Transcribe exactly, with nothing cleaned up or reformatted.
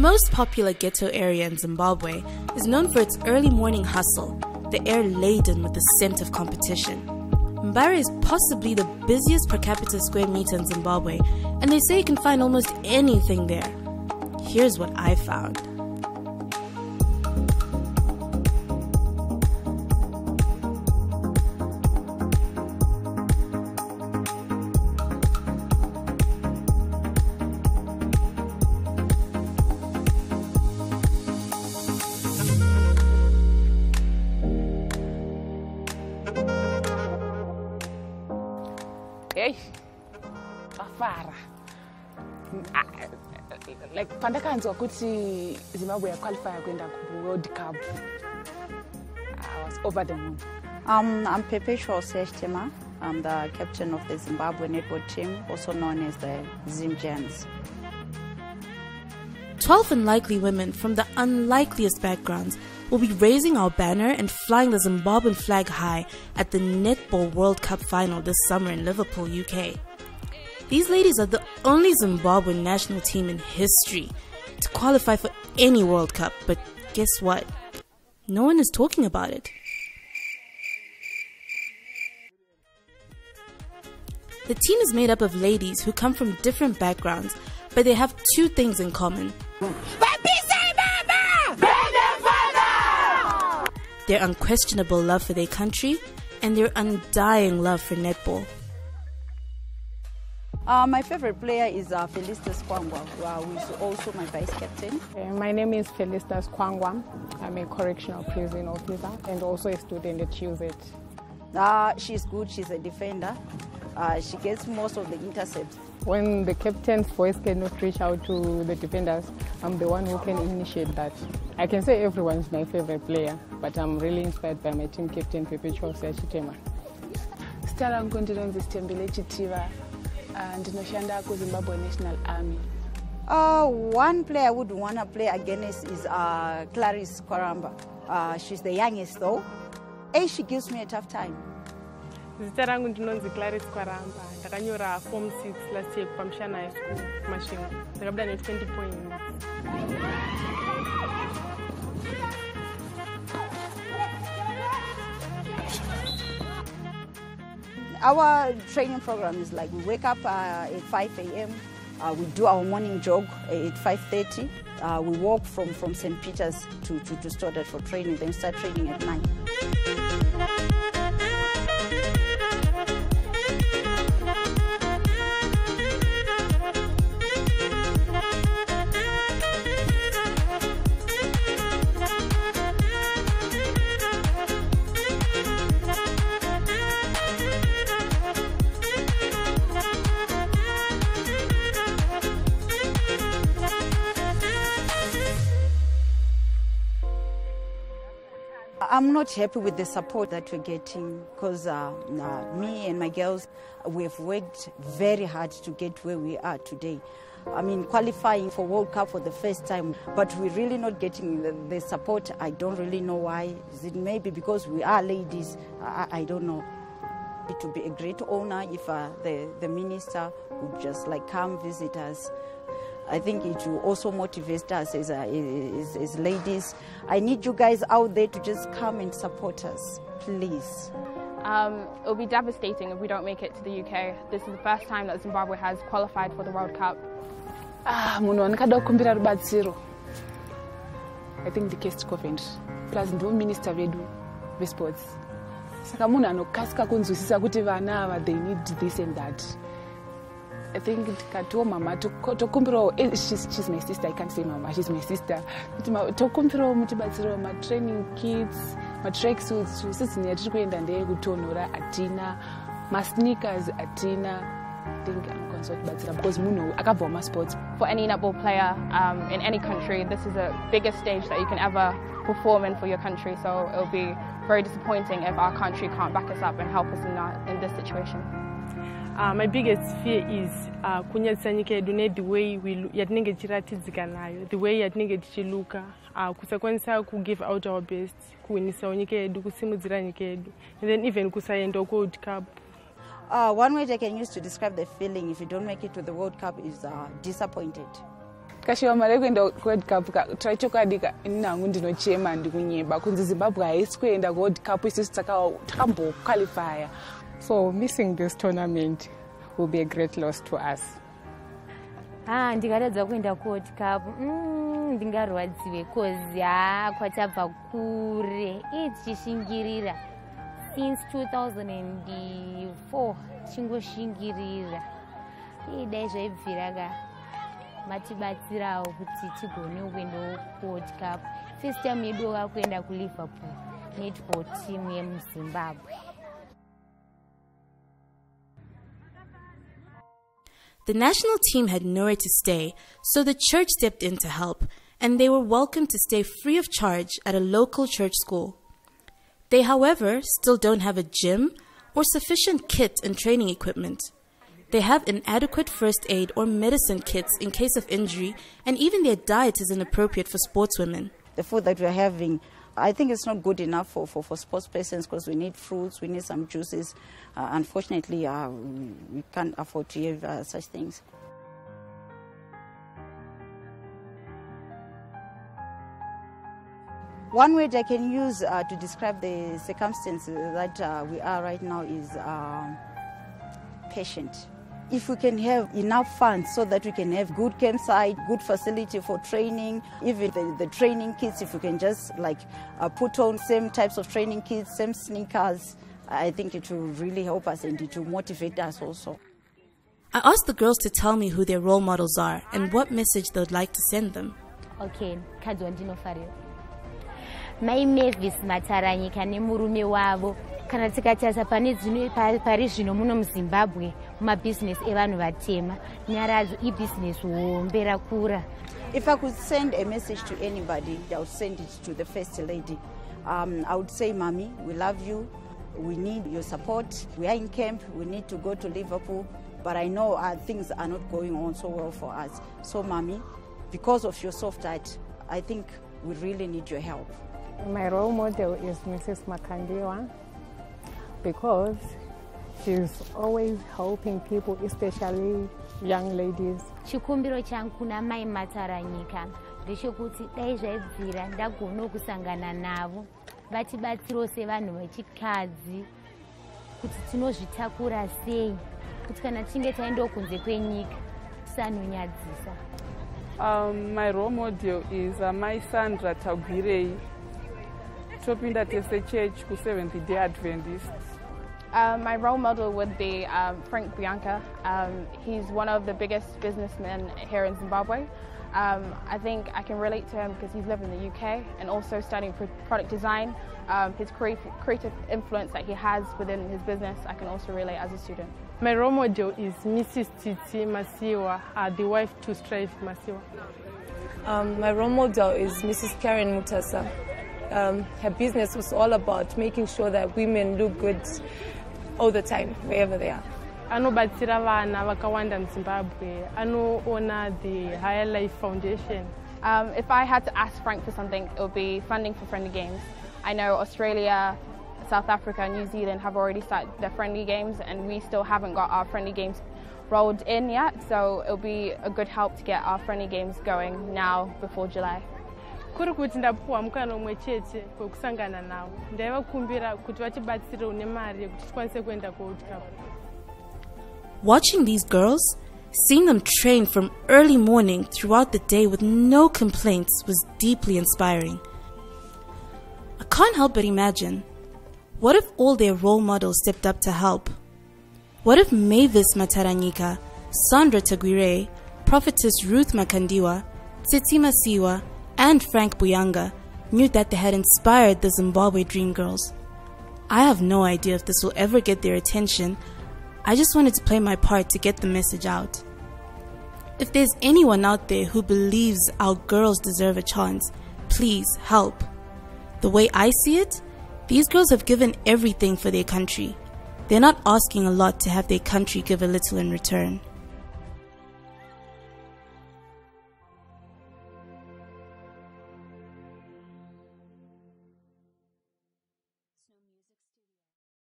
most popular ghetto area in Zimbabwe is known for its early morning hustle, the air laden with the scent of competition. Mbare is possibly the busiest per capita square meter in Zimbabwe, and they say you can find almost anything there. Here's what I found. Hey, Bafara. Like, Pandakanzo Kuti Zimbabwe qualifier going to World Cup. I was over the moon. Um, I'm Pepichos Sashitema. I'm the captain of the Zimbabwe netball team, also known as the Zim Gems. Twelve unlikely women from the unlikeliest backgrounds will be raising our banner and flying the Zimbabwean flag high at the Netball World Cup final this summer in Liverpool, U K. These ladies are the only Zimbabwean national team in history to qualify for any World Cup, but guess what? No one is talking about it. The team is made up of ladies who come from different backgrounds, but they have two things in common. Their unquestionable love for their country and their undying love for netball. Uh, my favorite player is uh, Felista Kwangwa, who is also my vice captain. Uh, my name is Felista Kwangwa. I'm a correctional prison officer and also a student at Chuvet. Uh, she's good, she's a defender. Uh, she gets most of the intercepts. When the captain's voice cannot reach out to the defenders, I'm the one who can initiate that. I can say everyone's my favorite player, but I'm really inspired by my team captain, Perpetual Sethema. Star I'm confident is Stembile Chitiva and Noshanda Zimbabwe National Army. Oh, one player I would want to play against is uh, Clarice Kwaramba. Uh, she's the youngest though. A, she gives me a tough time. Zita rangu ndinonzi Clarice Kwaramba. Ndakanyora form six last year pamshana high school kumashingo. Ndakabda ne twenty points. Our training program is like we wake up uh, at five A M Uh, we do our morning jog at five thirty. Uh, we walk from, from Saint Peter's to, to, to Stoddard for training, then start training at nine. I'm not happy with the support that we're getting because uh, uh, me and my girls, we've worked very hard to get where we are today. I mean, qualifying for World Cup for the first time, but we're really not getting the, the support. I don't really know why. Is it maybe because we are ladies? I, I don't know. It would be a great honor if uh, the, the minister would just like come visit us. I think it will also motivate us as, uh, as, as ladies. I need you guys out there to just come and support us, please. Um, it will be devastating if we don't make it to the U K. This is the first time that Zimbabwe has qualified for the World Cup. Ah, I think the case is covered. Plus, the minister of sports. They need this and that. I think to mama to kumpiro she's she's my sister. I can't say mama, she's my sister. To kumpiro mutibatsiro my training kits, my tracksuits, she's near to go in and they go to Nora Atina, my sneakers Atina. I think I'm concerned about it because Muno I got my sports. For any netball player um, in any country, this is the biggest stage that you can ever perform in for your country. So it'll be very disappointing if our country can't back us up and help us in that in this situation. Uh, my biggest fear is uh, the way we the way uh, we give out our best, and then even uh, one word I can use to describe the feeling if you don't make it to the World Cup is uh, disappointed. kashiwa mareko nda World Cup ka taichoka dika inangu ndinochema ndikunyeba kunzi Zimbabwe haisikuwe nda World Cup isi tutaka tambo qualifier. So missing this tournament will be a great loss to us. Ah, ndikaredza kuenda ku World Cup. Mm, ndingarwadziwe cause ya kwatabva kure. Ichichingirira since two thousand four chingoshingirira. Idai zvaibviraga matibatsirawo kuti tigone kuenda ku World Cup. First time yedu wakuenda ku Liverpool netball team yemuZimbabwe. The national team had nowhere to stay, so the church stepped in to help, and they were welcome to stay free of charge at a local church school. They, however, still don't have a gym or sufficient kit and training equipment. They have inadequate first aid or medicine kits in case of injury, and even their diet is inappropriate for sportswomen. The food that we're having, I think it's not good enough for, for, for sports persons because we need fruits, we need some juices. Uh, unfortunately, uh, we can't afford to have uh, such things. One word I can use uh, to describe the circumstances that uh, we are right now is uh, patient. If we can have enough funds so that we can have good campsite, good facility for training, even the, the training kits, if we can just like uh, put on same types of training kits, same sneakers, I think it will really help us and it will motivate us also. I asked the girls to tell me who their role models are and what message they would like to send them. Okay, Kadwandino Fario. My Mavis Mataranyika nemurume wavo. Kana tikatasa pane dzino pari zvino muno muZimbabwe mabusiness evanhu vatema nyaradzo ibusiness hombe rakura. If I could send a message to anybody, I would send it to the First Lady. Um, I would say, Mommy, we love you. We need your support. We are in camp. We need to go to Liverpool. But I know uh, things are not going on so well for us. So, Mommy, because of your soft heart, I think we really need your help. My role model is Missus Makandiwa, because she's always helping people, especially young ladies. Chikumbiro changu kuna Mai Mataranyika, ndechekuti dai zvaibvira ndagona kusangana navo, vatibatsirose vanhu vechikadzi kuti tinozvitakura sei, kuti kana tinge taenda kunze kwenyika tisanonyadzisa. Um, my role model is uh, my Sandra Taguire. Topinda Tese Church ku Seventh Day Adventist. Uh, my role model would be um, Frank Bianca. Um, he's one of the biggest businessmen here in Zimbabwe. Um, I think I can relate to him because he's lived in the U K and also studying product design. Um, his creative influence that he has within his business, I can also relate as a student. My role model is Missus Tsitsi Masiyiwa, uh, the wife to Strive Masiwa. Um, my role model is Missus Karen Mutasa. Um, her business was all about making sure that women look good all the time, wherever they are. Anobatsira vana vakawanda muZimbabwe. Anoona the Higher Life Foundation. Um, if I had to ask Frank for something, it would be funding for friendly games. I know Australia, South Africa, New Zealand have already started their friendly games, and we still haven't got our friendly games rolled in yet. So it'll be a good help to get our friendly games going now before July. Watching these girls, seeing them train from early morning throughout the day with no complaints was deeply inspiring. I can't help but imagine, what if all their role models stepped up to help? What if Mavis Mataranyika, Sandra Taguire, Prophetess Ruth Makandiwa, Tsetima Siwa, and Frank Buyanga knew that they had inspired the Zimbabwe Dream Girls? I have no idea if this will ever get their attention. I just wanted to play my part to get the message out. If there's anyone out there who believes our girls deserve a chance, please help. The way I see it, these girls have given everything for their country. They're not asking a lot to have their country give a little in return.